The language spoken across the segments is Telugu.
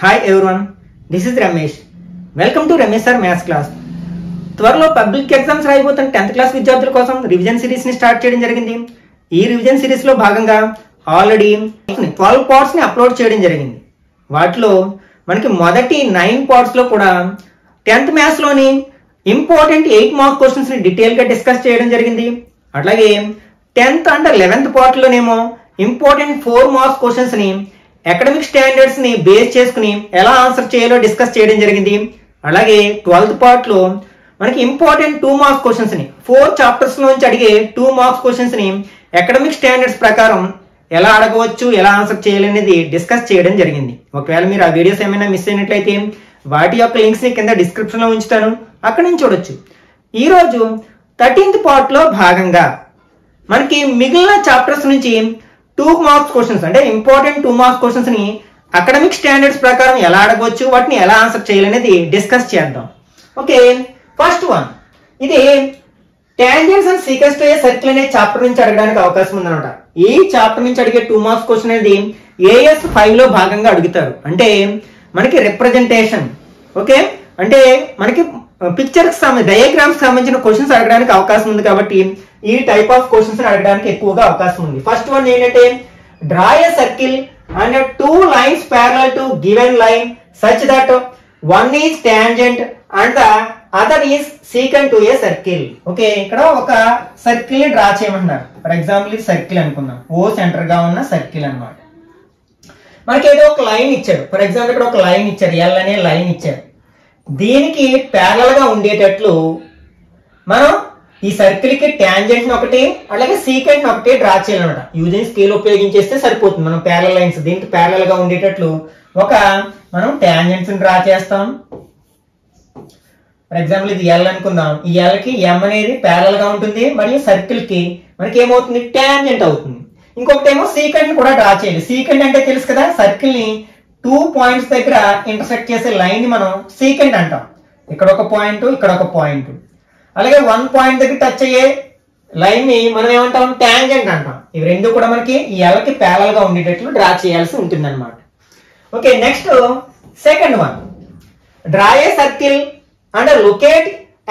Hi everyone this is Ramesh welcome to Ramesh sir maths class త్వరలో పబ్లిక్ ఎగ్జామ్స్ రాయిపోతున్న 10th క్లాస్ విద్యార్థుల కోసం రివిజన్ సిరీస్ ని స్టార్ట్ చేయడం జరిగింది ఈ రివిజన్ సిరీస్ లో భాగంగా ఆల్రెడీ 12 పార్ట్స్ ని అప్లోడ్ చేయడం జరిగింది వాటిలో మనకి మొదటి 9 పార్ట్స్ లో కూడా 10th మ్యాథ్స్ లోని ఇంపార్టెంట్ 8 మార్క్ క్వశ్చన్స్ ని డీటెయిల్ గా డిస్కస్ చేయడం జరిగింది అట్లాగే 10th అండ్ 11th పార్ట్ లోనేమో ఇంపార్టెంట్ 4 మార్క్ క్వశ్చన్స్ ని एकेडमिक स्टैंडर्ड्स नी बेस चेसुकुनी एला आंसर चेयालो डिस्कस चेयडम जरिगिंदी अलागे 12th पार्ट लो मनकी इंपॉर्टेंट 2 मार्क्स क्वेश्चंस नी 4 चाप्टर्स नुंची अडिगे 2 मार्क्स क्वेश्चंस नी एकेडमिक स्टैंडर्ड्स प्रकारं एला अडगवच्चु एला आंसर चेयालनेदी डिस्कस चेयडम जरिगिंदी ओकवेळ मीरु आ वीडियोस एमैना मिस अयिनट्लयिते वाटी योक्क लिंक्स नी किंद डिस्क्रिप्शन लो उंचुतानु अक्कडि नुंची चूडोच्चु ई रोजु 13th पार्ट लो भागंगा मनकी मिगिलिन चाप्टर्स नुंची 2 మార్క్స్ క్వశ్చన్స్ అంటే ఇంపార్టెంట్ 2 మార్క్స్ క్వశ్చన్స్ ని అకాడమిక్ స్టాండర్డ్స్ ప్రకారం ఎలా అడగొచ్చు వాటిని ఎలా ఆన్సర్ చేయాలనేది డిస్కస్ చేద్దాం ఓకే ఫస్ట్ వన్ ఇది tangents and secants to a circle అనే చాప్టర్ నుంచి అడగడానికి అవకాశం ఉందన్నమాట ఈ చాప్టర్ నుంచి అడిగే 2 మార్క్స్ క్వశ్చన్ అనేది AS 5 లో భాగంగా అడుగుతారు అంటే మనకి రిప్రజెంటేషన్ ఓకే అంటే మనకి పిక్చర్ కి సంబంధించిన డయాగ్రామ్స్ సంబంధించిన క్వశ్చన్స్ అడగడానికి అవకాశం ఉంది కాబట్టి ఈ టైప్ ఆఫ్ క్వశ్చన్స్ అడగడానికి ఎక్కువగా అవకాశం ఉంది ఫస్ట్ వన్ ఏంటంటే draw a circle and two lines parallel to given line such that one is tangent and the other is secant to a circle ఓకే ఇక్కడ ఒక సర్కిల్ ని డ్రా చేయమంటారు ఫర్ ఎగ్జాంపుల్ ఈ సర్కిల్ అనుకుందాం O సెంటర్ గా ఉన్న సర్కిల్ అన్నమాట మనకి ఏదో ఒక లైన్ ఇచ్చారు ఫర్ ఎగ్జాంపుల్ ఇక్కడ ఒక లైన్ ఇచ్చారు L అనే లైన్ ఇచ్చారు దీనికి పారలల్ గా ఉండేటట్లు మనం ఈ సర్కిల్ కి టాంజెంట్ ని ఒకటి అలాగే సీకెంట్ ని ఒకటి డ్రా చేయాలన్నమాట యూజింగ్ స్కేల్ ఉపయోగించేస్తే సరిపోతుంది మనం పారలల్ లైన్స్ దీనికి పారలల్ గా ఉండేటట్లు ఒక మనం టాంజెంట్స్ ని డ్రా చేస్తాం ఫర్ ఎగ్జాంపుల్ ఇది L అనుకుందాం ఈ L కి M అనేది పారలల్ గా ఉంటుంది మరియు సర్కిల్ కి మనకి ఏమవుతుంది టాంజెంట్ అవుతుంది ఇంకొకటేమో సీకెంట్ ని కూడా డ్రా చేయాలి సీకెంట్ అంటే తెలుసు కదా సర్కిల్ ని 2 పాయింట్స్ దగ్గర ఇంటర్సెక్ట్ చేసే లైన్ ని మనం సీకెంట్ అంటాం ఇక్కడ ఒక పాయింట్ ఇక్కడ ఒక పాయింట్ అలాగే 1 పాయింట్ దగ్గర టచ్ అయ్యే లైన్ ని మనం ఏమంటాం టాంజెంట్ అంటాం ఇవి రెండు కూడా మనకి ఈ L కి పారలల్ గా ఉండేటట్లు డ్రా చేయాల్సి ఉంటుందన్నమాట okay next second one draw a circle and locate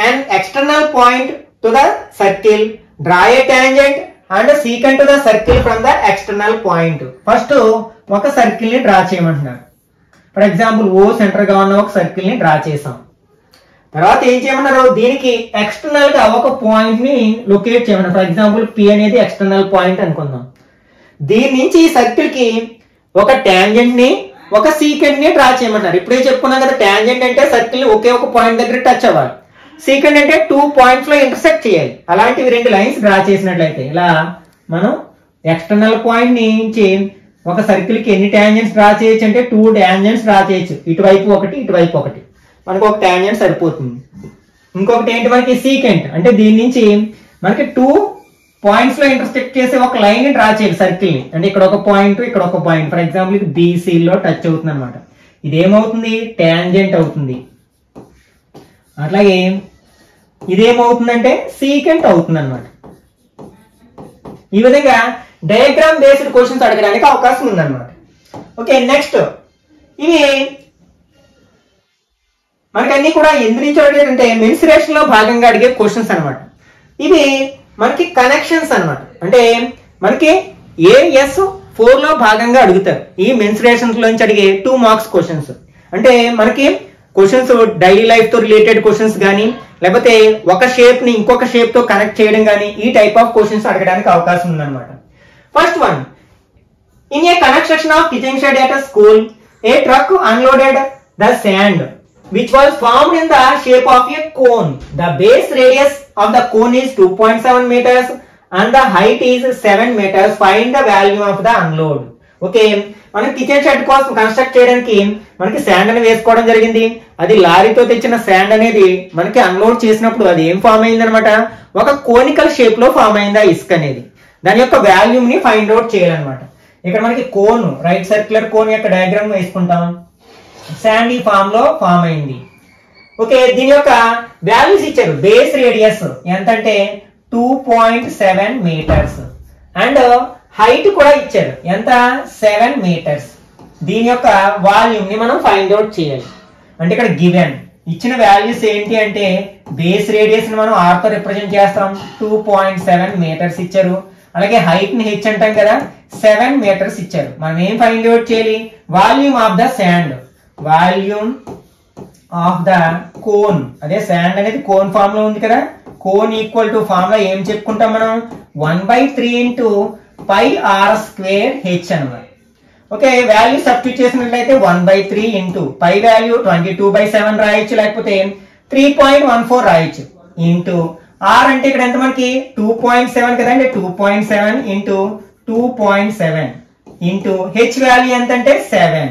an external point to the circle draw a tangent and secant to the circle from the external point first ఒక సర్కిల్ ని డ్రా చేయమంటున్నారు ఫర్ ఎగ్జాంపుల్ O సెంటర్ గా ఉన్న ఒక సర్కిల్ ని డ్రా చేసాం తర్వాత ఏం చేయమన్నారో దీనికి ఎక్స్టర్నల్ గా ఒక పాయింట్ ని లొకేట్ చేయమన్నారు ఫర్ ఎగ్జాంపుల్ P అనేది ఎక్స్టర్నల్ పాయింట్ అనుకుందాం దీని నుంచి ఈ సర్కిల్ కి ఒక టాంజెంట్ ని ఒక సీకెంట్ ని డ్రా చేయమన్నారు ఇప్పుడే చెప్పుకున్నాం కదా టాంజెంట్ అంటే సర్కిల్ ని ఒకే ఒక పాయింట్ దగ్గర టచ్ అవ్వాలి సీకెంట్ అంటే 2 పాయింట్స్ లో ఇంటర్సెక్ట్ చేయాలి అలాంటివి రెండు లైన్స్ డ్రా చేసినట్లయితే ఇలా మనం ఎక్స్టర్నల్ పాయింట్ నుంచి ఒక సర్కిల్ కి ఎన్ని టాంజెంట్స్ డ్రా చేయొచ్చు అంటే 2 టాంజెంట్స్ డ్రా చేయొచ్చు ఇటువైపు ఒకటి ఇటువైపు ఒకటి మనకు ఒక టాంజెంట్ సరిపోతుంది ఇంకొకటి ఏంటి మనకి సీకెంట్ అంటే దీని నుంచి మనకి 2 పాయింట్స్ లో ఇంటర్సెక్ట్ చేసే ఒక లైన్ ని డ్రా చేయాలి సర్కిల్ ని అంటే ఇక్కడ ఒక పాయింట్ ఇక్కడ ఒక పాయింట్ ఫర్ ఎగ్జాంపుల్ ఇది BC లో టచ్ అవుతుంది అన్నమాట ఇది ఏమవుతుంది టాంజెంట్ అవుతుంది అట్లాగే ఇది ఏమవుతుందంటే సీకెంట్ అవుతుంది అన్నమాట ఈ విధంగా డయాగ్రామ్ బేస్డ్ క్వశ్చన్స్ అడగడానికి అవకాశం ఉంది అన్నమాట ఓకే నెక్స్ట్ ఇది మనకి అన్ని కూడా ఎందుకు అడిగారంటే మెన్సురేషన్ లో భాగంగా అడిగే క్వశ్చన్స్ అన్నమాట ఇవి మనకి కనెక్షన్స్ అన్నమాట అంటే మనకి AS 4 లో భాగంగా అడుగుతారు ఈ మెన్సురేషన్స్ లోంచి అడిగే 2 మార్క్స్ క్వశ్చన్స్ అంటే మనకి క్వశ్చన్స్ డైలీ లైఫ్ తో రిలేటెడ్ క్వశ్చన్స్ గానీ లేకపోతే ఒక షేప్ ని ఇంకొక షేప్ తో కనెక్ట్ చేయడం గానీ ఈ టైప్ ఆఫ్ క్వశ్చన్స్ అడగడానికి అవకాశం ఉందన్నమాట first one in a construction of kitchen shed at a school a truck unloaded the sand which was formed in the shape of a cone the base radius of the cone is 2.7 meters and the height is 7 meters find the value of the unload okay మనం కిచెన్ షెడ్ కోసం కన్స్ట్రక్ట్ చేయడానికి మనకి శాండ్ ని వేసుకోవడం జరిగింది అది లారీతో తెచ్చిన శాండ్ అనేది మనకి అన్లోడ్ చేసినప్పుడు అది ఏం ఫామ్ అయిందన్నమాట ఒక కోనికల్ షేప్ లో ఫామ్ అయింది ఆ ఇసుక అనేది దాని యొక్క వాల్యూమ్ ని ఫైండ్ అవుట్ చేయాలన్నమాట ఇక్కడ మనకి కోన్ రైట్ సర్క్యులర్ కోన్ యొక్క డయాగ్రామ్ వేసుకుంటాం శాండీ ఫామ్ లో ఫామ్ అయింది ఓకే దీని యొక్క వాల్యూస్ ఇచ్చారు బేస్ రేడియస్ ఎంత అంటే 2.7 మీటర్స్ అండ్ హైట్ కూడా ఇచ్చారు ఎంత 7 మీటర్స్ దీని యొక్క వాల్యూమ్ ని మనం ఫైండ్ అవుట్ చేయాలి. అంటే ఇక్కడ గివెన్ ఇచ్చిన వాల్యూస్ ఏంటి అంటే బేస్ రేడియస్ ని మనం r తో రిప్రజెంట్ చేస్తాం 2.7 మీటర్స్ ఇచ్చారు. అలాగే హైట్ ని h అంటాం కదా 7 మీటర్స్ ఇచ్చారు. మనం ఏం ఫైండ్ అవుట్ చేయాలి? Volume of the sand, volume of the cone. అదే శాండ్ అనేది కోన్ ఫామ్ లో ఉంది కదా, కోన్ ఈక్వల్ టు ఫామ్ లో ఏం చెప్పుకుంటాం మనం 1/3 into pi r square h అనమాట. ఓకే, వాల్యూ సబ్స్టిట్యూట్ చేసినట్లయితే 1/3 ఇంటూ పై వాల్యూ 22/7 రాయొచ్చు, లేకపోతే 3.14 రాయొచ్చు. ఇంటూ ఆర్ అంటే ఇక్కడ ఎంత మనకి 2.7 కదండి, 2.7 ఇంటూ 2.7 ఇంటూ హెచ్ వాల్యూ ఎంత అంటే 7.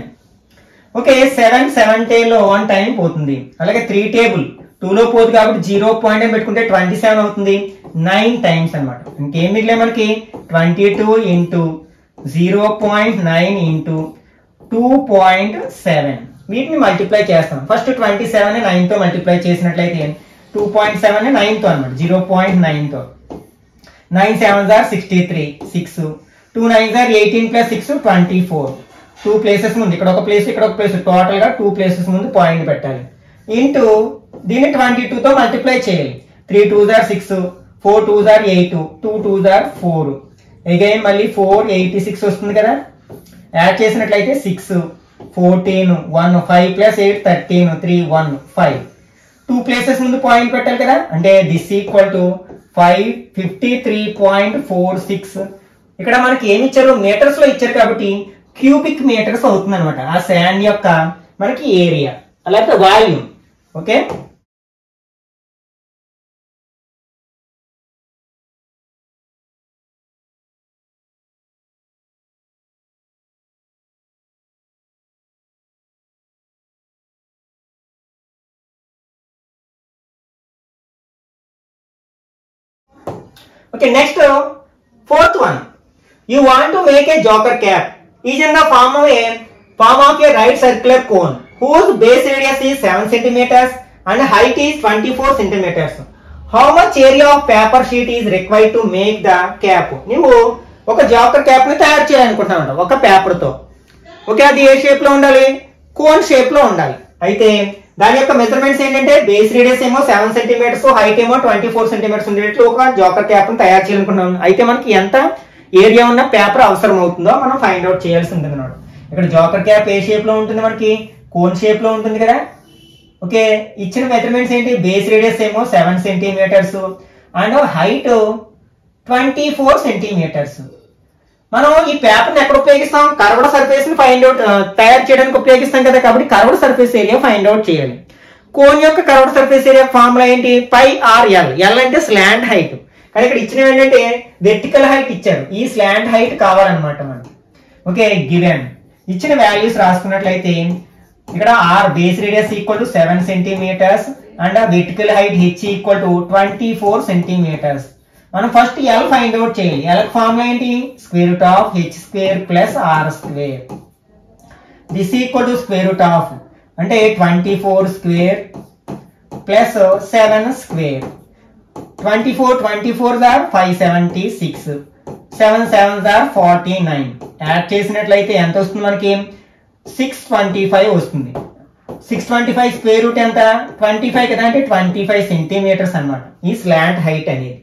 ఓకే, 7 లో 1 టైం పోతుంది. అలాగే 3 టేబుల్ 2 లో పోదు కాబట్టి 0 పెట్టుకుంటే 27 అవుతుంది, 9 టైమ్స్ అనమాట. ఇంకేం మిగిలే మనకి 22 ఇంటూ 0.9 ఇంటూ 2.7. వీటిని మల్టిప్లై చేస్తాం. ఫస్ట్ 27 9 తో మల్టిప్లై చేసినట్లయితే 2.7 9 తో అనమాట 0.9 తో. 9 7s are 63, 6 2 9s are 18 plus 6 24. 2 places ముందు ఇక్కడ ఒక ప్లేస్ ఇక్కడ ఒక ప్లేస్, టోటల్ గా 2 ప్లేసెస్ ముందు పాయింట్ పెట్టాలి. ఇంటూ దీన్ని 22 తో మల్టిప్లై చేయాలి. 3 2s are 6, 4 2s are 8, 2 2s are 4. Again మళ్ళీ 4 86 వస్తుంది కదా, యాడ్ చేసినట్లయితే 6 14 1 5 ప్లస్ 8 13 3 1 5. 2 ప్లేసెస్ ముందు పాయింట్ పెట్టాలి కదా, అంటే దిస్ ఈక్వల్ టు 553.46. ఇక్కడ మనకి ఏమి ఇచ్చారు? మీటర్స్ లో ఇచ్చారు కాబట్టి క్యూబిక్ మీటర్స్ అవుతుంది అనమాట ఆ శాండ్ యొక్క మనకి ఏరియా, అలాగే volume. Okay, okay, next fourth one, you want to make a joker cap is in the form of a right circular cone whose base radius is 7 centimeters and height is 24 centimeters. How much area of paper sheet is required to make the cap? నీవు ఒక జాకర్ క్యాప్ ని తయారు చేయాలనుకుంటున్నావు ఒక పేపర్ తో. ఓకే, అది ఏ షేప్ లో ఉండాలి? కోన్ షేప్ లో ఉండాలి. అయితే దాని యొక్క మెజర్మెంట్స్ ఏంటంటే బేస్ రేడియస్ ఏమో 7 సెంటీమీటర్స్, హైట్ ఏమో 24 సెంటీమీటర్స్ ఉండేట్లు ఒక జాకర్ క్యాప్ ను తయారు చేయాలనుకున్నాం. అయితే మనకి ఎంత ఏరియా ఉన్న పేపర్ అవసరం అవుతుందో మనం ఫైండ్ అవుట్ చేయాల్సి ఉంటుంది అన్నమాట. ఇక్కడ జాకర్ క్యాప్ ఏ షేప్ లో ఉంటుంది? మనకి కోన్ షేప్ లో ఉంటుంది కదా. ఓకే, ఇచ్చిన మెజర్మెంట్స్ ఏంటి? బేస్ రేడియస్ ఏమో 7 సెంటీమీటర్స్ అండ్ హైట్ 24 సెంటీమీటర్స్. మనం ఈ పేపర్ ని ఎక్కడ ఉపయోగిస్తాం? కర్వ్డ్ సర్ఫేస్ ని ఫైండ్ అవుట్ తయారు చేయడానికి ఉపయోగిస్తాం కదా, కాబట్టి curved surface area find out చేయాలి. కోన్ యొక్క కర్వ్డ్ సర్ఫేస్ ఏరియా ఫార్ములా ఏంటి? Pi r l. ఎల్ అంటే స్లాంట్ హైట్, కానీ ఇక్కడ ఇచ్చినవి ఏంటంటే వెర్టికల్ హైట్ ఇచ్చారు. ఈ స్లాంట్ హైట్ కావాలన్నమాట మనం. ఓకే, గివెన్ ఇచ్చిన వాల్యూస్ రాసుకున్నట్లయితే ఇక్కడ r base radius equal to 7 centimetres and vertical height h equal to 24 centimetres. మనం ఫస్ట్ ఎల్ ఫైండ్ అవుట్ చేయాలి. ఎల్ ఫార్ములా ఏంటి? Square root of h square plus r square. This equal to square root of అంటే 24 square plus 7 square. 24 24s are 576, 7 7s are 49. Add చేసినట్లయితే ఎంత వస్తుంది మనకి? 625 వస్తుంది. 625 స్క్వేర్ రూట్ ఎంత? 25 కదా, అంటే 25 సెంటీమీటర్స్ అన్నమాట ఈ స్లాంట్ హైట్ అనేది.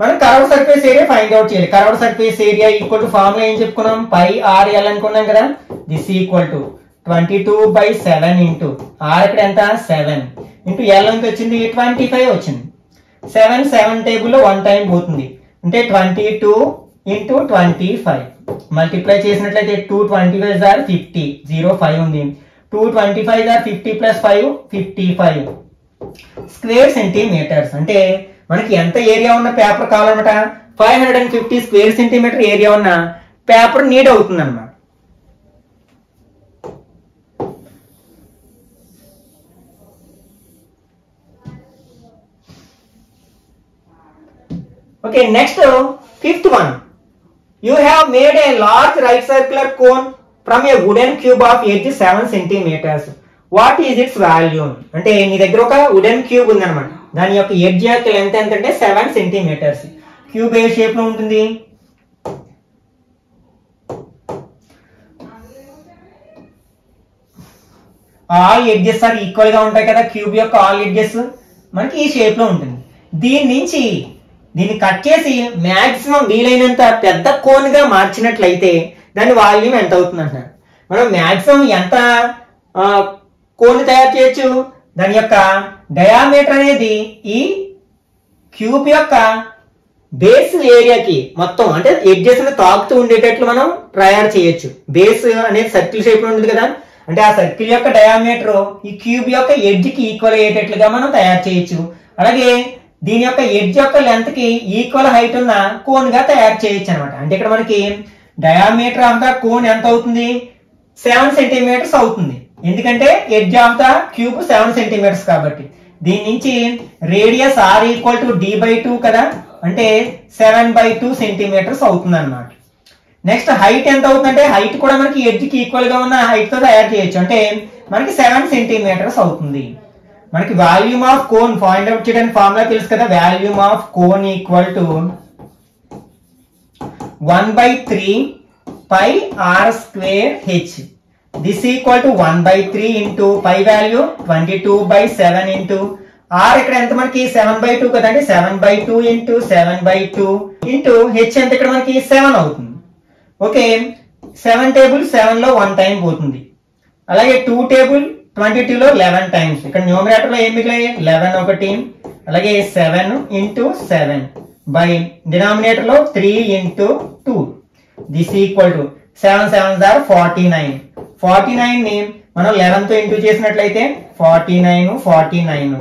మనం curved surface area find out చేయాలి. Curved surface area equal to formula ఏం చెప్పుకున్నాం? పై ఆర్ ఎల్ అనుకున్నాం కదా. This equal to 22/7 into r ఇక్కడ ఎంత 7 ఇంటూ ఎల్ ఎంత వచ్చింది 25 వచ్చింది. 7 టేబుల్లో 1 టైం పోతుంది, అంటే 22 ఇంటూ 25. మల్టిప్లై చేసినట్లయితే 2 25s are 50, 0 5 ఉంది. 2 25s are 50 plus 5 55 square centimetres. అంటే మనకి ఎంత ఏరియా ఉన్న పేపర్ కావాలన్నమాట? 550 స్క్వేర్ సెంటీమీటర్ ఏరియా ఉన్న పేపర్ నీడ్ అవుతుంది అన్నమాట. Okay, next fifth one, you have made a large right circular cone from a wooden cube of 87 centimetres. What is its value? అంటే నీ దగ్గర ఒక వుడెన్ క్యూబ్ ఉందన్నమాట. దాని యొక్క ఎడ్జ్ యొక్క లెంత్ ఎంత అంటే 7 సెంటీమీటర్స్. క్యూబ్ ఏ షేప్ లో ఉంటుంది? ఆల్ ఎడ్జెస్ ఆర్ ఈక్వల్ గా ఉంటాయి కదా క్యూబ్ యొక్క ఆల్ ఎడ్జెస్ మనకి ఈ షేప్ లో ఉంటుంది. దీని నుంచి దీన్ని కట్ చేసి మాక్సిమం వీలైనంత పెద్ద కోన్ గా మార్చినట్లయితే దాని వాల్యూమ్ ఎంత అవుతుంది అంటున్నాను. మనం మాక్సిమం ఎంత కోన్ తయారు చేయొచ్చు, దాని యొక్క డయామీటర్ అనేది ఈ క్యూబ్ యొక్క బేస్ ఏరియాకి మొత్తం అంటే ఎడ్జెస్ తాకుతూ ఉండేటట్లు మనం తయారు చేయొచ్చు. బేస్ అనేది సర్కిల్ షేప్ లో ఉంటుంది కదా, అంటే ఆ సర్కిల్ యొక్క డయామీటర్ ఈ క్యూబ్ యొక్క ఎడ్జ్ కి ఈక్వల్ అయ్యేటట్లుగా మనం తయారు చేయొచ్చు. అలాగే దీని యొక్క ఎడ్జ్ యొక్క లెంత్ కి ఈక్వల్ హైట్ ఉన్న కోన్ గా తయారు చేయొచ్చు అనమాట. అంటే ఇక్కడ మనకి డయామీటర్ ఆఫ్ ద కోన్ ఎంత అవుతుంది, 7 సెంటీమీటర్స్ అవుతుంది. ఎందుకంటే edge of the cube 7 centimetres కాబట్టి దీని నుంచి radius r equal to d by 2 కదా, అంటే 7/2 సెంటీమీటర్స్ అవుతుంది అనమాట. నెక్స్ట్ హైట్ ఎంత అవుతుందంటే హైట్ కూడా మనకి ఎడ్జ్ కి ఈక్వల్ గా ఉన్న హైట్ తో తయారు చేయొచ్చు, అంటే మనకి 7 సెంటీమీటర్స్ అవుతుంది. మనకి volume of cone find out చేయడానికి ఫార్ములా తెలుసు కదా, volume of cone equal to 1/3 π r square h. This equal to 1/3 into pi value 22/7 into r. ఇక్కడ ఎంత మనకి 7/2 కదా, అంటే 7/2 into 7/2 into h ఎంత ఇక్కడ మనకి 7 అవుతుంది. ఓకే 7 టేబుల్ 7 లో 1 టైం పోతుంది. అలాగే 2 టేబుల్ 22 లో 11 టైమ్స్. ఇక్కడ న్యూమరేటర్ లో ఏం మిగిలాయి 11 ఒకటి, అలాగే 7 into 7 బై డినామినేటర్ లో 3 into 2. This equal to 7 7s are 49. 49 ని మనం 11 తో ఇంటూ చేసినట్లయితే 49 49,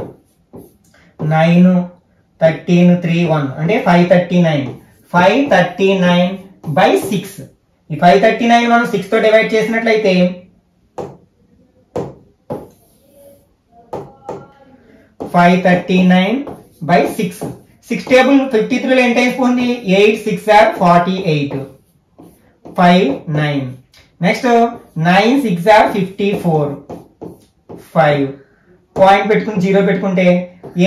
9 13 3 1 అంటే 539 539 by 6. ఈ 539 మనం 6 తో డివైడ్ చేసినట్లయితే 539 by 6. 6 టేబుల్ 53 లో ఎంత అయిపోయింది 8 6 are 48, 5 9. నెక్స్ట్ 9 6 are 54, 5 పాయింట్ పెట్టుకుని 0 పెట్టుకుంటే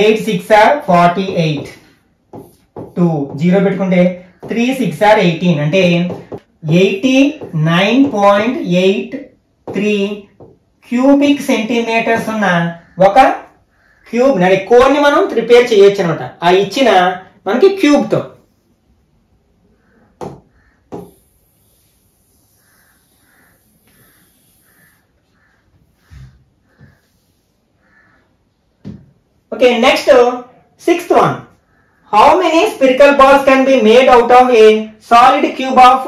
8 6 are 48, 2 0 పెట్టుకుంటే 3 6 are 18, అంటే 89.83 క్యూబిక్ సెంటీమీటర్స్ ఉన్న ఒక క్యూబ్ అంటే కోన్ ని మనం ప్రిపేర్ చేయొచ్చు అనమాట. ఆ ఇచ్చిన మనకి క్యూబ్ తో okay. Next 6th one, how many spherical balls can be made out of a solid cube of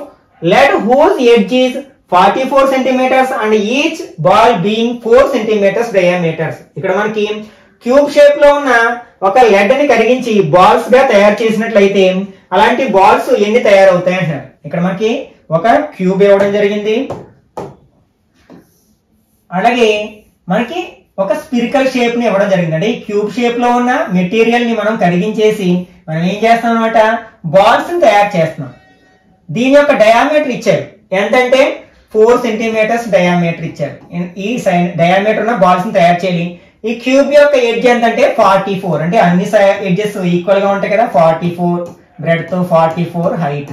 lead whose edge is 44 centimetres and each ball being 4 centimetres diameters. ఇక్కడ మనకి క్యూబ్ షేప్ లో ఉన్న ఒక లెడ్ ని కరిగించి బాల్స్ గా తయారు చేసినట్లయితే అలాంటి బాల్స్ ఎన్ని తయారవుతాయి అంటారు. ఇక్కడ మనకి ఒక క్యూబ్ ఇవ్వడం జరిగింది, అలాగే మనకి ఒక స్పిరికల్ షేప్ ని ఇవ్వడం జరిగింది. అంటే ఈ క్యూబ్ షేప్ లో ఉన్న మెటీరియల్ ని మనం కరిగించేసి మనం ఏం చేస్తాం అనమాట, బాల్స్ ని తయారు చేస్తున్నాం. దీని యొక్క డయామీటర్ ఇచ్చారు ఎంతంటే 4 సెంటీమీటర్స్ డయామీటర్ ఇచ్చారు. ఈ డయామీటర్ ఉన్న బాల్స్ ని తయారు చేయాలి. ఈ క్యూబ్ యొక్క ఎడ్జ్ ఎంతంటే 44, అంటే అన్ని ఎడ్జెస్ ఈక్వల్ గా ఉంటాయి కదా, 44 బ్రెడ్త్ తో 44 హైట్.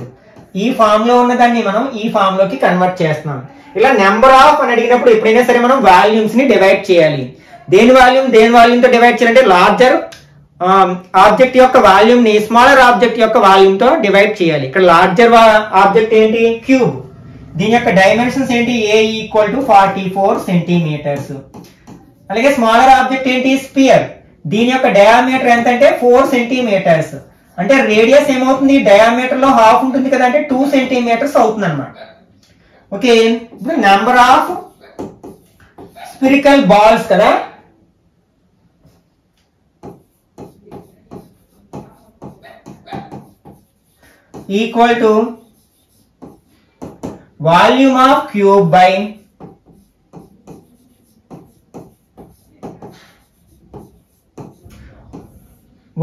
ఈ ఫామ్ లో ఉన్న దాన్ని మనం ఈ ఫామ్ లోకి కన్వర్ట్ చేస్తున్నాం. ఇలా నెంబర్ ఆఫ్ అని అడిగినప్పుడు ఎప్పుడైనా సరే మనం వాల్యూమ్స్ ని డివైడ్ చేయాలి. దేని వాల్యూమ్ తో డివైడ్ చేయాలంటే లార్జర్ ఆబ్జెక్ట్ యొక్క వాల్యూమ్ ని స్మాలర్ ఆబ్జెక్ట్ యొక్క వాల్యూమ్ తో డివైడ్ చేయాలి. ఇక్కడ లార్జర్ ఆబ్జెక్ట్ ఏంటి క్యూబ్, దీని యొక్క డైమెన్షన్స్ ఏంటి A equal to 44 సెంటీమీటర్స్. అలాగే స్మాలర్ ఆబ్జెక్ట్ ఏంటి స్పియర్, దీని యొక్క డయామీటర్ ఎంత అంటే 4 సెంటీమీటర్స్. అంటే రేడియస్ ఏమవుతుంది, డయామీటర్ లో హాఫ్ ఉంటుంది కదా, అంటే 2 సెంటీమీటర్స్ అవుతుంది అనమాట. ఓకే ఇప్పుడు నెంబర్ ఆఫ్ స్పిరికల్ బాల్స్ కదా, equal to volume of cube by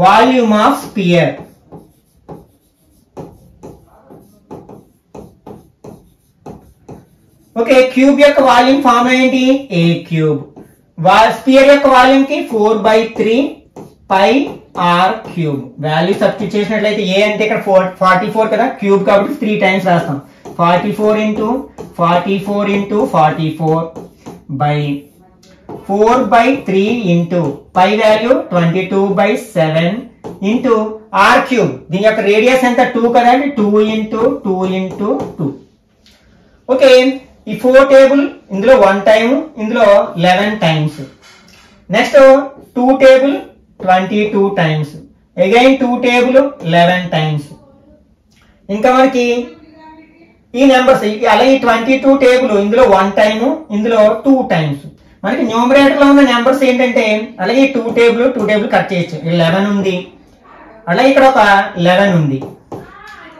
volume of sphere. Okay cube యొక్క వాల్యూమ్ ఫార్ములా ఏంటి A³ స్పియర్ యొక్క వాల్యూమ్ కి 4/3 π r³ వాల్యూ సబ్స్టిట్యూట్ చేసినట్లయితే A అంటే ఇక్కడ 44 కదా క్యూబ్ కాబట్టి 3 టైమ్స్ రాస్తాం, 44 into 44 into 44 by 4 by 3 into pi value 22 by 7 into r cube. This is radius and the 2 current 2 into 2 into 2. Okay, this 4 table in the 1 time in the 11 times. Next 2 table 22 times. Again 2 table 11 times. इनका मन की नंबर्स अलग 22 टेबल इंदो 1 टाइम इंदो 2 टाइम्स मन की न्यूमरेटर नंबर्स अलग 2 टेबल कट चेयोच्चु 11 अलग इक्कड़ 11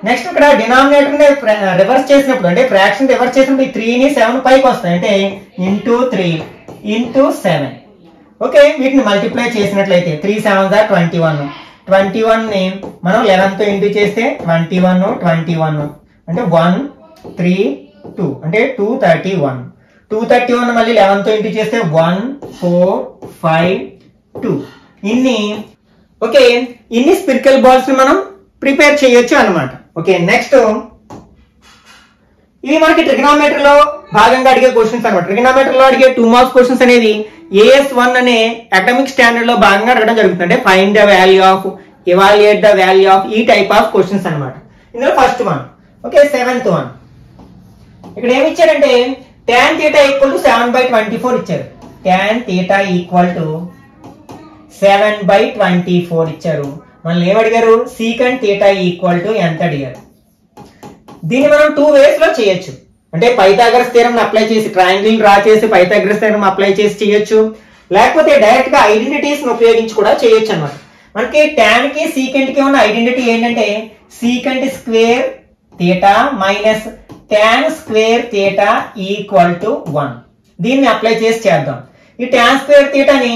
नेक्स्ट इक्कड़ डिनोमिनेटर रिवर्स अंटे फ्रैक्शन रिवर्स 3 नी 7 पैकी वस्तुंदी अंटे × 3 × 7 ओके వీటిని మల్టిప్లై చేసినట్లయితే 3 × 7 = 21 21 ने मन 11 तो इंटू 21 अंटे 1 3 2 अंटे 231 मल्ली 11 तो इंटू 1 4 5 2 इन्नी ओके इन्नी स्पिरिकल बॉल्स मन प्रिपेर चेयोच्चु अन्नमाट। ओके नेक्स्ट ఇది మనకి ట్రిగ్నోమెట్రీ లో భాగంగా అడిగే క్వశ్చన్స్ అన్నమాట। ట్రిగ్నోమెట్రీ లో అడిగే 2 మార్క్స్ క్వశ్చన్స్ అనేది AS1 అనే అకాడమిక్ స్టాండర్డ్ లో భాగంగా అడగడం జరుగుతుంది అంటే find the value of evaluate the value of ఈ టైప్ ఆఫ్ క్వశ్చన్స్ అన్నమాట। ఇందులో first one okay 7th one ఇక్కడ ఏమి ఇచ్చారంటే tan θ = 7/24 ఇచ్చారు tan θ = 7/24 ఇచ్చారు మనం ఏమ అడిగారు secant θ = ఎంత అడిగారు దీని మనం 2 వేస్ లో చేయొచ్చు అంటే పైథాగరస్ థీరం ని అప్లై చేసి ట్రయాంగిల్ డ్రా చేసి పైథాగరస్ థీరం అప్లై చేసి చేయొచ్చు లేకపోతే డైరెక్ట్ గా ఐడెంటిటీస్ ని ఉపయోగించి కూడా చేయొచ్చు అన్నమాట। మనకి tan కి secant కి ఉన్న ఐడెంటిటీ ఏంటంటే secant square θ minus tan square θ = 1 దీన్ని అప్లై చేసి చేద్దాం। ఈ tan స్క్వేర్ θ ని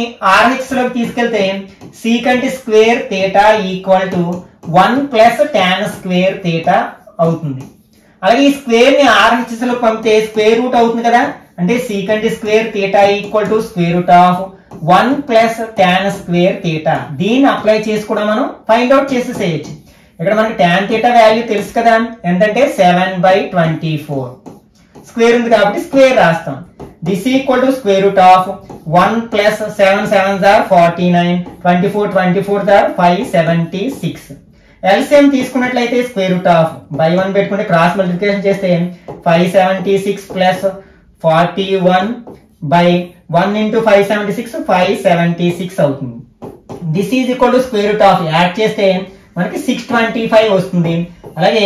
RH లోకి తీసుకెళ్తే secant స్క్వేర్ θ = 1 + tan స్క్వేర్ θ అవుతుంది। అలాగే ఈ స్క్వేర్ ని RHS లో పంపితే స్క్వేర్ రూట్ అవుతుంది కదా అంటే secant square θ = square root of 1 + tan square θ దీని అప్లై చేసి కూడా మనం ఫైండ్ అవుట్ చేసేయొచ్చు। ఇక్కడ మనకి tan θ వాల్యూ తెలుసు కదా ఎంతంటే 7/24 స్క్వేర్ ఉంది కాబట్టి స్క్వేర్ రాస్తాం this = square root of 1 + 7 7s are 49 24 24s are 576 LCM తీసుకున్నట్లయితే స్క్వేర్ రూట్ ఆఫ్ by 1 పెట్టుకుంటే క్రాస్ మల్టిప్లికేషన్ చేస్తే 576 + 41 by 1 * 576 576 అవుతుంది। this is equal to square root of add చేస్తే మనకి 625 వస్తుంది అలాగే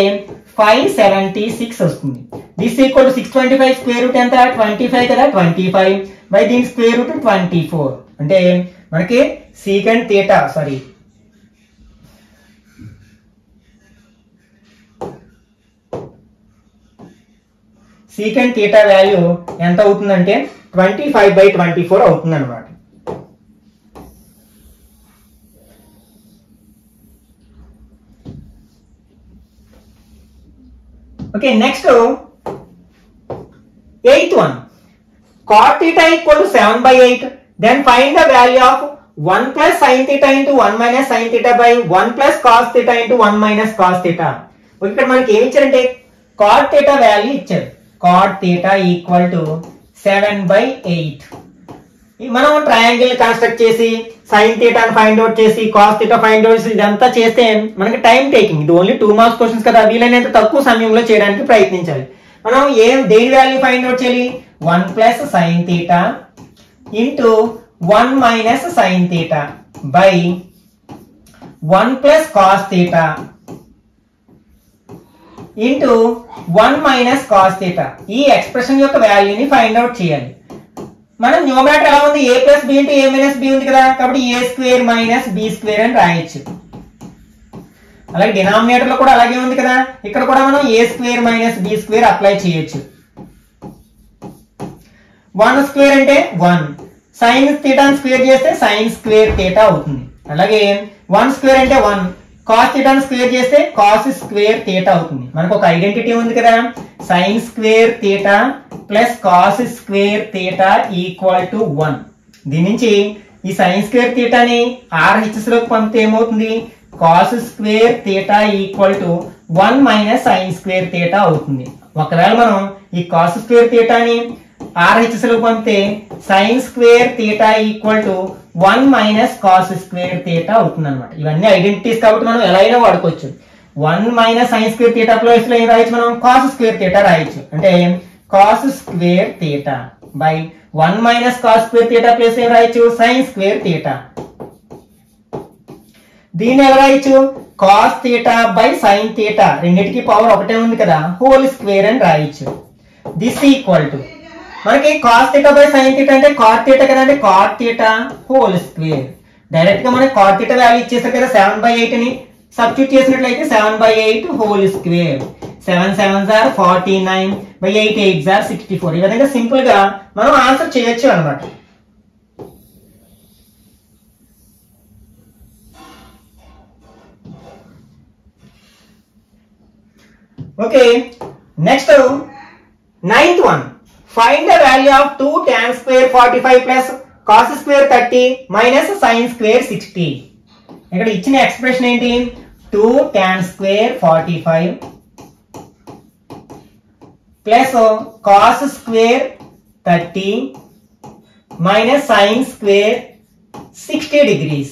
576 వస్తుంది। this equal to 625 square root ఎంత 25 కదా 25 by దీని స్క్వేర్ రూట్ 24 అంటే మనకి secant θ సారీ secant θ వాల్యూ ఎంత అవుతుందంటే 25/24 అవుతుందన్నమాట। Okay next 8th one cot θ = 7/8 then find the value of 1 + sin θ into 1 - sin θ by 1 + cos θ into 1 - cos θ। Okay ఇక్కడ మనకి ఏమి ఇచ్చారంటే cot θ వాల్యూ ఇచ్చారు cot theta equal to 7/8 మనం ట్రయాంగిల్ కన్స్ట్రక్ట్ చేసి sin theta ని ఫైండ్ అవుట్ చేసి cos theta ఫైండ్ అవుట్ చేసి ఇదంతా చేస్తే మనకి టైం టేకింగ్ ఇది ఓన్లీ 2 మార్క్స్ క్వశ్చన్స్ కదా వీలైనంత తక్కువ సమయంలో చేయడానికి ప్రయత్నించాలి। మనం దేని వాల్యూ ఫైండ్ అవుట్ చేయాలి 1 + sin theta into 1 - sin theta by 1 + cos theta into 1 - cos θ ఈ ఎక్స్‌ప్రెషన్ యొక్క వాల్యూ ని ఫైండ్ అవుట్ చేయాలి। మనం న్యూమరేటర్ ఎలా ఉంది a + b * a - b ఉంది కదా కాబట్టి a² - b² అని రాయొచ్చు। అలాగే డినామినేటర్ లో కూడా అలాగే ఉంది కదా ఇక్కడ కూడా మనం a² - b² అప్లై చేయొచ్చు। 1² అంటే 1 sin θ ని స్క్వేర్ చేస్తే sin² θ అవుతుంది అలాగే 1² అంటే 1 cos θ ని స్క్వేర్ చేస్తే cos² θ అవుతుంది। మనకు ఒక ఐడెంటిటీ ఉంది కదా sin² θ + cos² θ = 1 దీని నుంచి ఈ sin² θ ని RHS లోకి పంపితే ఏమవుతుంది cos² θ = 1 - sin² θ అవుతుంది। ఒకవేళ మనం ఈ cos² θ ని RHS లో పంపితే sin square theta equal to 1 minus cos square theta అవుతుంది అన్నమాట. ఇవన్నీ ఐడెంటిటీస్ కాబట్టి మనం ఎలా అయినా వాడుకోవచ్చు. 1 minus sin square theta plus లో ఏం రాయొచ్చు మనం cos స్క్వేర్ తీటా రాయొచ్చు. అంటే cos square theta by 1 minus cos square theta plus ఏం రాయొచ్చు sin స్క్వేర్ తీటా. దీన్ని ఎలా రాయొచ్చు cos theta by sin theta రెండిటికి పవర్ ఒకటే ఉంది కదా హోల్ స్క్వేర్ అని రాయొచ్చు. దిస్ ఈక్వల్ టు మనకి cos θ బై sin θ అంటే cot θ కదా, అంటే cot θ హోల్ స్క్వేర్. డైరెక్ట్ గా మనకి cot θ వాల్యూ ఇచ్చేసారు కదా 7/8 ని సబ్స్టిట్యూట్ చేసినట్లయితే 7/8 whole square. 7 7s are 49 by 8 8s are 64. ఈ విధంగా సింపుల్ గా మనం ఆన్సర్ చేయొచ్చు అన్నమాట. Okay, next 9th one. Find the value of 2 tan square 45 plus cos square 30 minus sin square 60. ఇక్కడ ఇచ్చిన ఎక్స్‌ప్రెషన్ ఏంటి 2 tan square 45 plus cos square 30 minus sin square 60 degrees.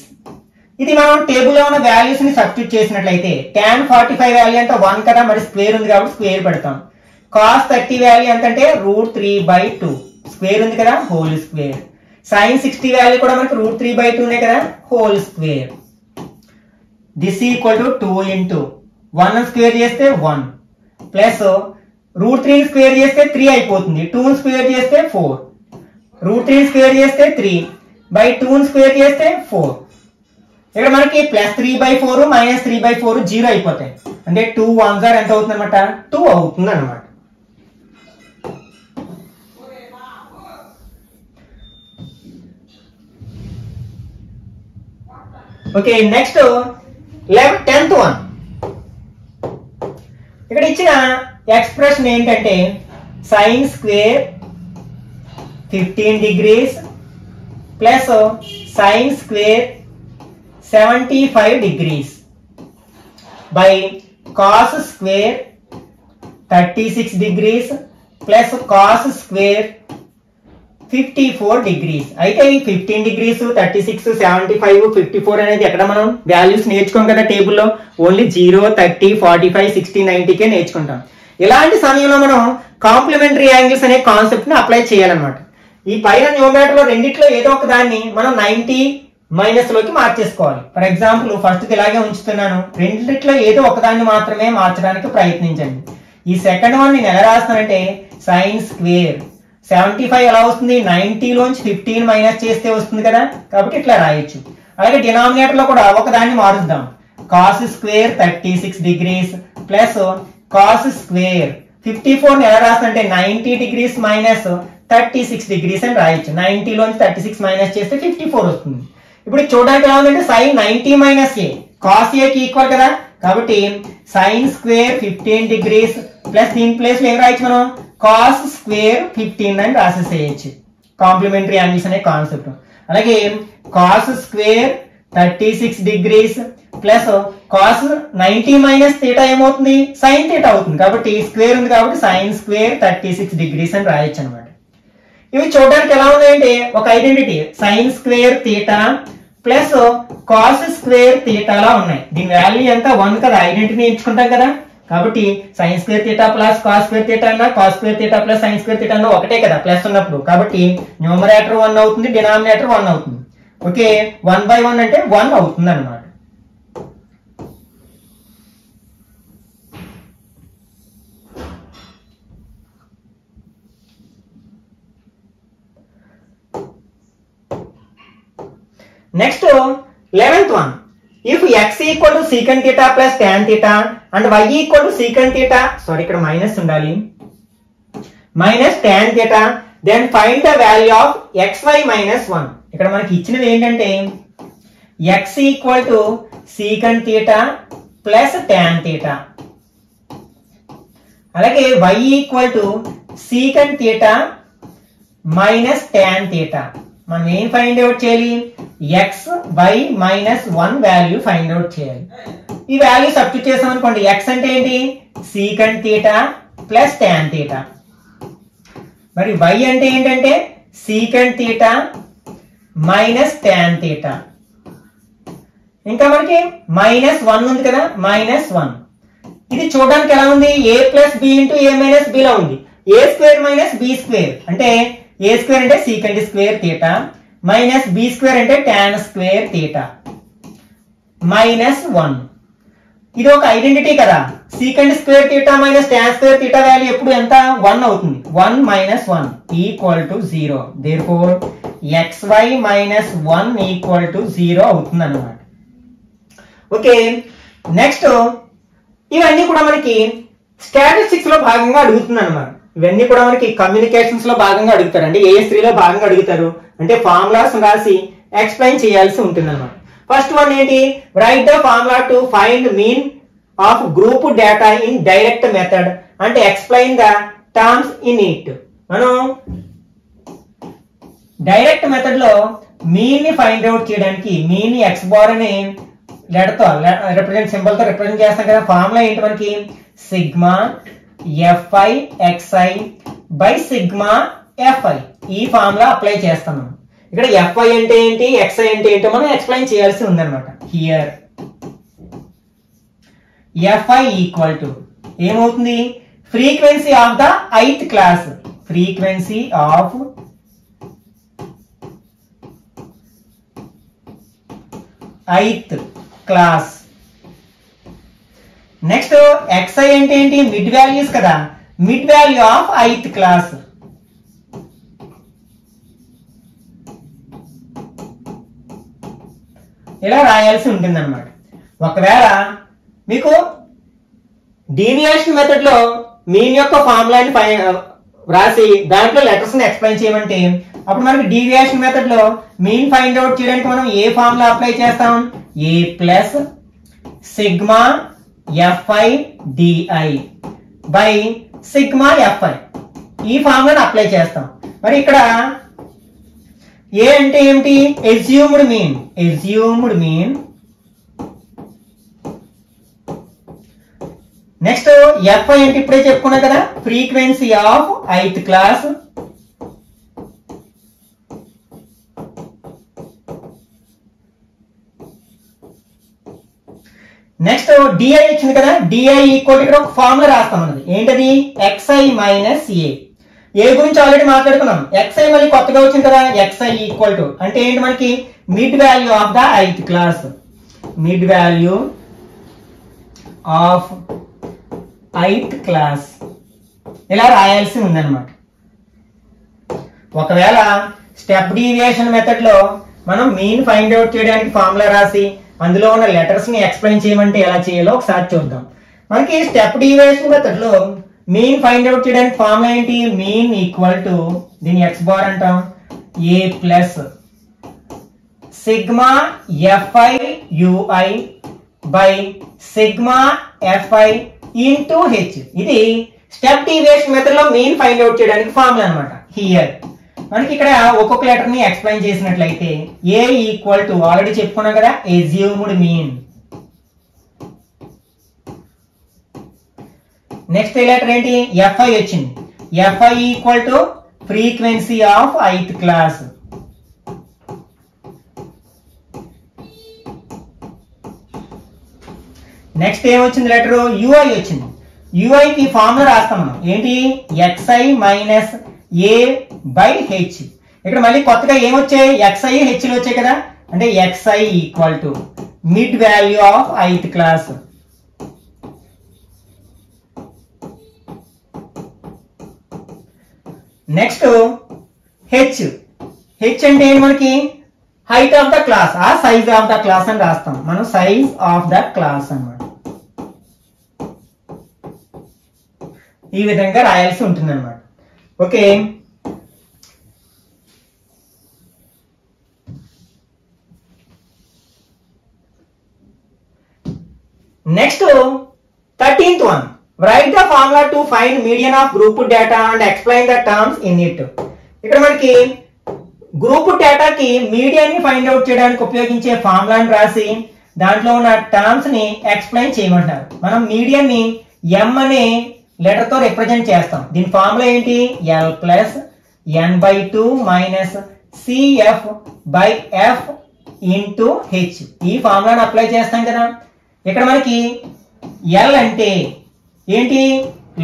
ఇది మనం టేబుల్ లో ఉన్న వాల్యూస్ ని సబ్స్టిట్యూట్ చేసినట్లయితే tan 45 వాల్యూ అంటే 1 కదా, మరి స్క్వేర్ ఉంది కాబట్టి స్క్వేర్ పెడతాం. cos 30 వాల్యూ ఎంత అంటే √3/2 స్క్వేర్ ఉంది కదా హోల్ స్క్వేర్. sin 60 వాల్యూ కూడా మనకు √3/2 నే కదా whole square. This equal to 2 into 1 square చేస్తే 1 ప్లస్ √3 స్క్వేర్ చేస్తే 3 అయిపోతుంది, 2 స్క్వేర్ చేస్తే 4, √3 స్క్వేర్ చేస్తే 3 బై 2 స్క్వేర్ చేస్తే 4. ఇక్కడ మనకి +3/4 -3/4 0 అయిపోతాయి, అంటే 2 1s ఎంత అవుతుంది అన్నమాట 2 అవుతుంది అన్నమాట. Okay, next 10th one. ఇక్కడ ఇచ్చిన ఎక్స్‌ప్రెషన్ ఏంటంటే sin square 15 degrees plus sin square 75 degrees by cos square 36 degrees plus cos square 54 degrees. అయితే ఈ 15 డిగ్రీస్ 36 75 54 అనేది ఎక్కడ మనం వాల్యూస్ నేర్చుకోం కదా టేబుల్లో, ఓన్లీ 0 30 45 60 90 కే నేర్చుకుంటాం. ఇలాంటి సమయంలో మనం కాంప్లిమెంటరీ యాంగిల్స్ అనే కాన్సెప్ట్ ని అప్లై చేయాలన్నమాట. ఈ పైన న్యూమరేటర్ లో రెండిట్లో ఏదో ఒక దాన్ని మనం 90 మైనస్ లోకి మార్చేసుకోవాలి. ఫర్ ఎగ్జాంపుల్ ఫస్ట్ ఇలాగే ఉంచుతున్నాను, రెండిట్లో ఏదో ఒకదాన్ని మాత్రమే మార్చడానికి ప్రయత్నించండి. ఈ సెకండ్ వన్ నేను ఎలా రాస్తానంటే sin స్క్వేర్ 75 ఎలా వస్తుంది 90 లోంచి 15 మైనస్ చేస్తే వస్తుంది కదా, కాబట్టి ఇట్లా రాయొచ్చు. అలాగే డినామినేటర్ లో కూడా ఒకదాన్ని మారుద్దాం cos square 36 degrees plus cos square 54 ని ఎలా రాస్తానంటే 90 డిగ్రీస్ మైనస్ 36 డిగ్రీస్ అని రాయొచ్చు. 90 లోంచి 36 మైనస్ చేస్తే 54 వస్తుంది. ఇప్పుడు చూడడానికి ఎలా ఉందంటే sin 90 minus a cos a కి ఈక్వల్ కదా, కాబట్టి sin స్క్వేర్ 15 డిగ్రీస్ ప్లస్ దీని ప్లేస్ లో ఏం రాయొచ్చు మనం cos స్క్వేర్ 15 అని రాసేసేయచ్చు. కాంప్లిమెంటరీ యాంగిల్స్ అనే కాన్సెప్ట్. అలాగే cos square 36 degrees plus cos 90 minus theta ఏమవుతుంది sin తీటా అవుతుంది, కాబట్టి స్క్వేర్ ఉంది కాబట్టి sin స్క్వేర్ 36 డిగ్రీస్ అని రాయొచ్చు అన్నమాట. ఇవి చూడడానికి ఎలా ఉన్నాయంటే ఒక identity sin square theta plus cos square theta లా ఉన్నాయి. దీని వాల్యూ ఎంత 1 కదా, ఐడెంటిటీ ఎంచుకుంటాం కదా, కాబట్టి sin square theta plus cos square theta అన్న cos square theta plus sin square theta అన్న ఒకటే కదా ప్లస్ ఉన్నప్పుడు, కాబట్టి న్యూమరేటర్ 1 అవుతుంది, డినామినేటర్ 1 అవుతుంది. ఓకే, 1/1 అంటే 1 అవుతుంది అన్నమాట. Next 11th one. If x equal to secant theta plus tan theta and y equal to secant theta, sorry ఇక్కడ minus ఉండాలి, minus tan theta, then find the value of xy minus 1. ఇక్కడ మనకి ఇచ్చినది ఏంటంటే x equal to secant theta plus tan theta, అలాగే y equal to secant theta minus tan theta. మనం ఏం ఫైండ్ అవుట్ చేయాలి xy -1 వాల్యూ ఫైండ్ అవుట్ చేయాలి. ఈ వాల్యూ సబ్స్టిట్యూట్ చేసాం అనుకోండి, x అంటే ఏంటి secant θ ప్లస్ tan θ, మరి y అంటే ఏంటంటే secant theta minus tan theta. ఇంకా మనకి మైనస్ వన్ ఉంది కదా, మైనస్ వన్ ఇది చూడడానికి ఎలా ఉంది, A plus B into A minus B లా ఉంది. A square minus B square అంటే ఏ స్క్వేర్ అంటే secant square theta minus B square అంటే tan square theta minus one. ఇది ఒక ఐడెంటిటీ కదా, secant square theta minus tan square theta value ఎప్పుడు ఎంత, వన్ అవుతుంది. One minus one equal to zero, therefore xy minus one equal to zero అవుతుంది అన్నమాట. ఓకే, నెక్స్ట్ ఇవన్నీ కూడా మనకి స్టాటిస్టిక్స్ లో భాగంగా అడుగుతుంది అన్నమాట. ఇవన్నీ కూడా మనకి కమ్యూనికేషన్స్ లో భాగంగా అడుగుతారు, అంటే AS3 లో భాగంగా అడుగుతారు. అంటే ఫార్ములాస్ రాసి ఎక్స్ప్లెయిన్ చేయాల్సి ఉంటుంది అన్నమాట. ఫస్ట్ వన్ ఏంటి, write the formula to find mean of group data in direct method అంటే explain the terms in it. మనం డైరెక్ట్ మెథడ్ లో మీన్ ని ఫైండ్ అవుట్ చేయడానికి మీన్ ఎక్స్ బార్ అని లెటర్తో రిప్రజెంట్ సింబల్ తో రిప్రజెంట్ చేస్తాం కదా. ఫార్ములా ఏంటి మనకి, sigma f i xi by sigma f i. ఈ ఫార్ములా అప్లై చేస్తాం. ఇక్కడ ఎఫ్ఐ అంటే ఏంటి, ఎక్స్ఐ అంటే ఏంటో మనం ఎక్స్ప్లెయిన్ చేయాల్సి ఉందన్నమాట. హియర్ ఎఫ్ఐ ఈక్వల్ టు ఏమవుతుంది, frequency of the ith class, frequency of ith class. Next xi అంటే ఏంటి, మిడ్ వాల్యూస్ కదా, mid value of ith class. ఇలా రాయాల్సి ఉంటుంది అన్నమాట. ఒకవేళ మీకు డీవియేషన్ మెథడ్ లో మీన్ యొక్క ఫార్ములాని రాసి దాంట్లో లెటర్స్ ని ఎక్స్ప్లెయిన్ చేయమంటే అప్పుడు మనకి డీవియేషన్ మెథడ్ లో మీన్ ఫైండ్ అవుట్ చేయడానికి మనం ఏ ఫార్ములా అప్లై చేస్తాం, A plus sigma f i DI by sigma f i. ఈ ఫార్ములాని అప్లై చేస్తాం. మరి ఇక్కడ ఏ అంటే ఏమిటి, assumed mean, assumed mean. Next f i అంటే ఇప్పుడే చెప్పుకున్నాం కదా, frequency of ith class. Next DI ఇచ్చింది కదా, డిఐ ఈక్వల్ ఇక్కడ ఒక ఫార్ములా రాస్తాం అన్నది ఏంటది, ఎక్స్ఐ మైనస్ ఏ. ఏ గురించి ఆల్రెడీ మాట్లాడుకున్నాం, ఎక్స్ఐ మళ్ళీ కొత్తగా వచ్చింది కదా, ఎక్స్ఐ ఈక్వల్ టు అంటే ఏంటి మనకి mid value of the ith class, mid value of ith class. ఇలా రాయాల్సి ఉందన్నమాట. ఒకవేళ స్టెప్ డీవియేషన్ మెథడ్ లో మనం మీన్ ఫైండ్ అవుట్ చేయడానికి ఫార్ములా రాసి అందులో ఉన్న లెటర్స్ ని ఎక్స్ప్లెయిన్ చేయమంటే ఎలా చేయాలో ఒకసారి చూద్దాం. మనకి స్టెప్ డీవియేషన్ మెథడ్ లో మీన్ ఫైండ్ అవుట్ చేయడానికి ఫార్ములా ఏంటి, మీన్ ఈక్వల్ టు దీని ఎక్స్ బార్ అంటాం, A plus sigma f i UI by sigma f i into H. ఇది స్టెప్ డీవియేషన్ మెథడ్ లో మీన్ ఫైండ్ అవుట్ చేయడానికి ఫార్ములా అనమాట. హియర్ మనకి ఇక్కడ ఒక్కొక్క లెటర్ ని ఎక్స్ప్లెయిన్ చేసినట్లయితే ఏ ఈక్వల్ టు ఆల్రెడీ చెప్పుకున్నాం కదా, అస్యూమ్డ్ మీన్. నెక్స్ట్ లెటర్ ఏంటి, ఎఫ్ఐ వచ్చింది, f i equal to frequency of ith class. Next ఏమొచ్చింది లెటర్, యుఐ వచ్చింది. యుఐ కి ఫార్ములా రాస్తాం మనం ఏంటి, xi minus A by H. ఇక్కడ మళ్ళీ కొత్తగా ఏమొచ్చాయి, ఎక్స్ఐ హెచ్లు వచ్చాయి కదా, అంటే xi equal to mid value of ith class. Next H, H అంటే ఏంటి మనకి, హైట్ ఆఫ్ ద క్లాస్ ఆ సైజ్ ఆఫ్ ద క్లాస్ అని రాస్తాం మనం, సైజ్ ఆఫ్ ద క్లాస్ అన్నమాట. ఈ విధంగా రాయాల్సి ఉంటుంది అన్నమాట. Okay, next 13th one, write the formula to find median of group data and explain the terms in it. ఇక్కడ మనకి గ్రూప్ డేటాకి మీడియాన్ని ఫైండ్ అవుట్ చేయడానికి ఉపయోగించే ఫార్ములాని రాసి దాంట్లో ఉన్న టర్మ్స్ ని ఎక్స్ప్లెయిన్ చేయమంటారు. మనం మీడియాన్ని m అనే లెటర్ తో రిప్రజెంట్ చేస్తాం. దీని ఫార్ములా ఏంటి? L plus n/2 minus CF/F into H. ఈ ఫార్ములాను అప్లై చేస్తాం కదా. ఇక్కడ మనకి L అంటే ఏంటి?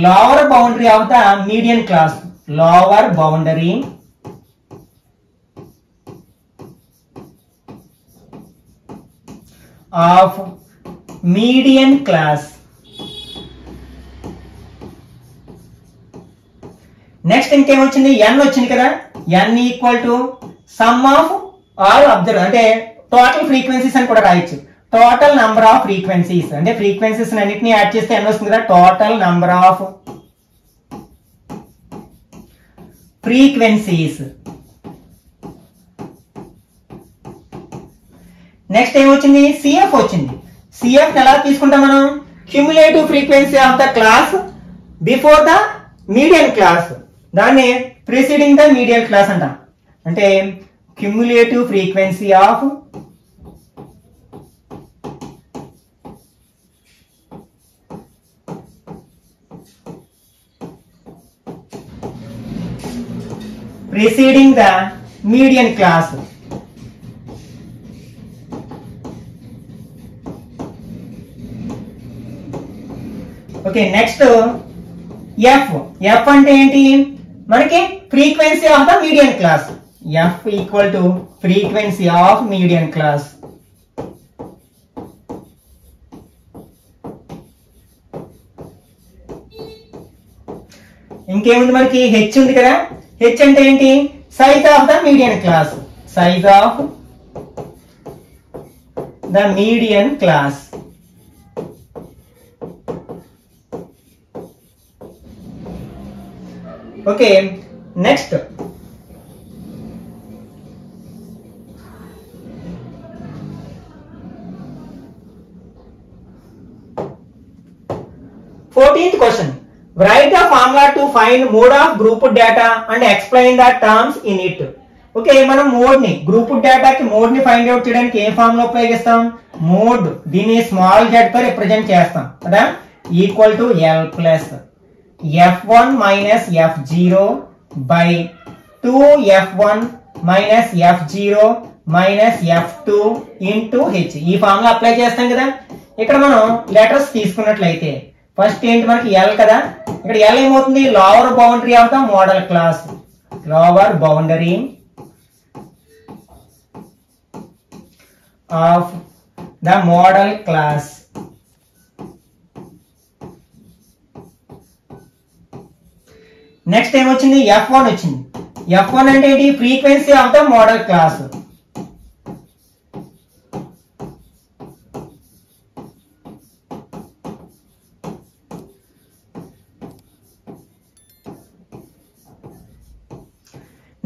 Lower boundary of the median class, lower boundary of median class. Next ఇంకేమొచ్చింది? n వచ్చింది కదా. n equal to sum of all observe, అంటే టోటల్ ఫ్రీక్వెన్సీస్ అని కూడా రాయొచ్చు. టోటల్ నంబర్ ఆఫ్ ఫ్రీక్వెన్సీస్ అంటే ఫ్రీక్వెన్సీస్ అన్నిటిని యాడ్ చేస్తే n వస్తుంది కదా. Total number of frequencies. Next ఏమొచ్చింది? CF వచ్చింది. CF ఎలా తీసుకుంటాం మనం? Cumulative frequency of the class before the median class, దాన్ని ప్రిసీడింగ్ ద మీడియన్ క్లాస్ అంటాం. అంటే cumulative frequency of preceding the median class. Okay, next f అంటే ఏంటి? మనకి frequency of the median class. f equal to frequency of median class. ఇంకేముంది మనకి? h ఉంది కదా. h అంటే ఏంటి? Size of the median class, size of the median class. Okay, next fourteenth question. Write a formula to find mode of grouped data and explain the terms in it. Okay, మనం మోడ్ ని, గ్రూప్డ్ డేటా కి మోడ్ ని ఫైండ్ అవుట్ చేయడానికి ఏ ఫార్ములా ఉపయోగిస్తాం? మోడ్. దీన్ని స్మాల్ z తో రిప్రజెంట్ చేస్తాం కదా. Equal to L plus f1 minus f0 by 2f1 minus f0 minus f2 into h. ఈ ఫార్ములా అప్లై చేస్తాం కదా. ఇక్కడ మనం లెటర్స్ తీసుకున్నట్లయితే ఫస్ట్ ఏంటి మనకి? L కదా. ఇక్కడ L ఏమవుతుంది? Lower boundary of the modal class, lower boundary of the modal class. Next ఏమొచ్చింది? F1 వచ్చింది. F1 అంటే ఏంటి? Frequency of the modal class.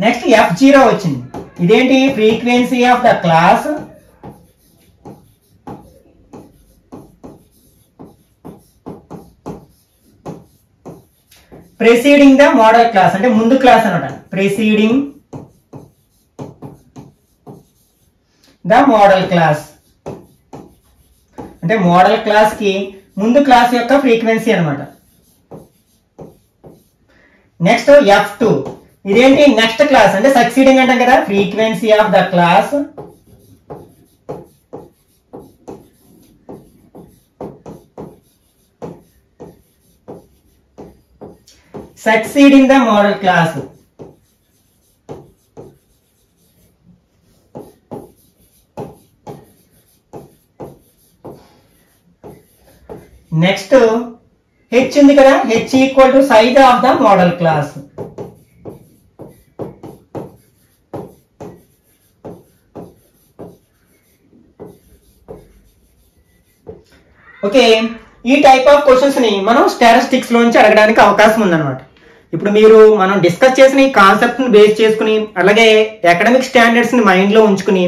Next f0 వచ్చింది. ఇదేంటి? Frequency of the class preceding the modal class, అంటే ముందు క్లాస్ అన్నమాట. ప్రిసీడింగ్ ద మోడల్ క్లాస్ అంటే మోడల్ క్లాస్ కి ముందు క్లాస్ యొక్క ఫ్రీక్వెన్సీ అన్నమాట. Next f2. ఇదేంటి? నెక్స్ట్ క్లాస్, అంటే సక్సీడింగ్ అంటాం కదా. Frequency of the class succeeding the modal class. Next h ఉంది కదా. h equal to size of the modal class. Okay, ఈ టైప్ ఆఫ్ క్వశ్చన్స్ ని మనం స్టాటిస్టిక్స్ లోంచి అడగడానికి అవకాశం ఉందన్నమాట. ఇప్పుడు మీరు మనం డిస్కస్ చేసిన ఈ కాన్సెప్ట్ ని బేస్ చేసుకుని, అలాగే అకాడమిక్ స్టాండర్డ్స్ ని మైండ్ లో ఉంచుకుని,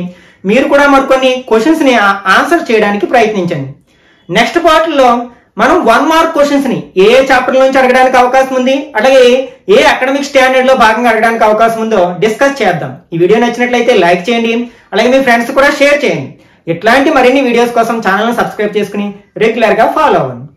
మీరు కూడా మరికొన్ని క్వశ్చన్స్ ని ఆన్సర్ చేయడానికి ప్రయత్నించండి. నెక్స్ట్ పార్ట్ లో మనం 1 మార్క్ క్వశ్చన్స్ ని ఏ చాప్టర్ నుంచి అడగడానికి అవకాశం ఉంది, అలాగే ఏ అకాడమిక్ స్టాండర్డ్ లో భాగంగా అడగడానికి అవకాశం ఉందో డిస్కస్ చేద్దాం. ఈ వీడియో నచ్చినట్లయితే లైక్ చేయండి, అలాగే మీ ఫ్రెండ్స్ కూడా షేర్ చేయండి. ఇట్లాంటి మరిన్ని వీడియోస్ కోసం ఛానల్ని సబ్స్క్రైబ్ చేసుకుని రెగ్యులర్గా ఫాలో అవ్వండి.